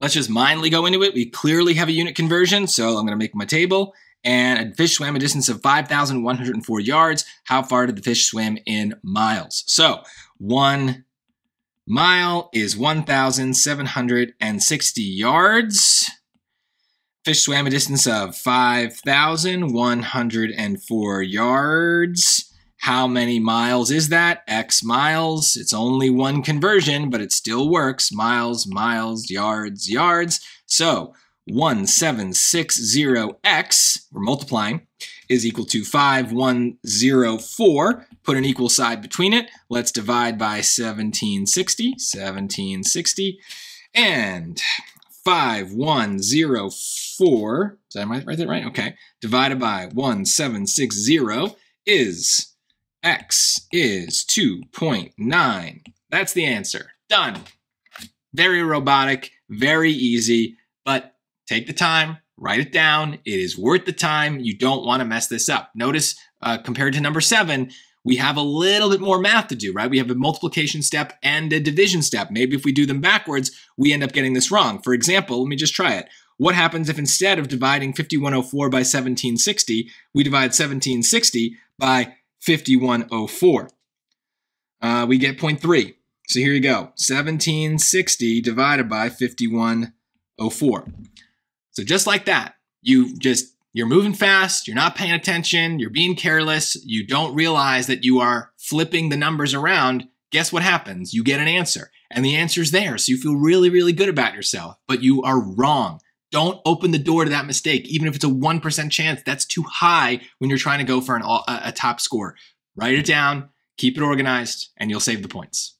Let's just mindly go into it. We clearly have a unit conversion, so I'm going to make my table. And a fish swam a distance of 5,104 yards. How far did the fish swim in miles? So 1 mile is 1,760 yards. Fish swam a distance of 5,104 yards. How many miles is that? X miles. It's only one conversion, but it still works. Miles, miles, yards, yards. So 1760x, we're multiplying, is equal to 5104. Put an equal sign between it. Let's divide by 1760. 1760. And 5104. Did I write that right? Okay. Divided by 1760 is x is 2.9. That's the answer. Done. Very robotic, very easy, but take the time, write it down. It is worth the time. You don't want to mess this up. Notice compared to number 7, we have a little bit more math to do, right? We have a multiplication step and a division step. Maybe if we do them backwards, we end up getting this wrong. For example, let me just try it. What happens if instead of dividing 5104 by 1760, we divide 1760 by 5104? We get 0.3. So here you go. 1760 divided by 5104. So just like that, you're moving fast, you're not paying attention, you're being careless, you don't realize that you are flipping the numbers around. Guess what happens? You get an answer, and the answer's there, so you feel really, really good about yourself, but you are wrong. Don't open the door to that mistake. Even if it's a 1% chance, that's too high when you're trying to go for a top score. Write it down, keep it organized, and you'll save the points.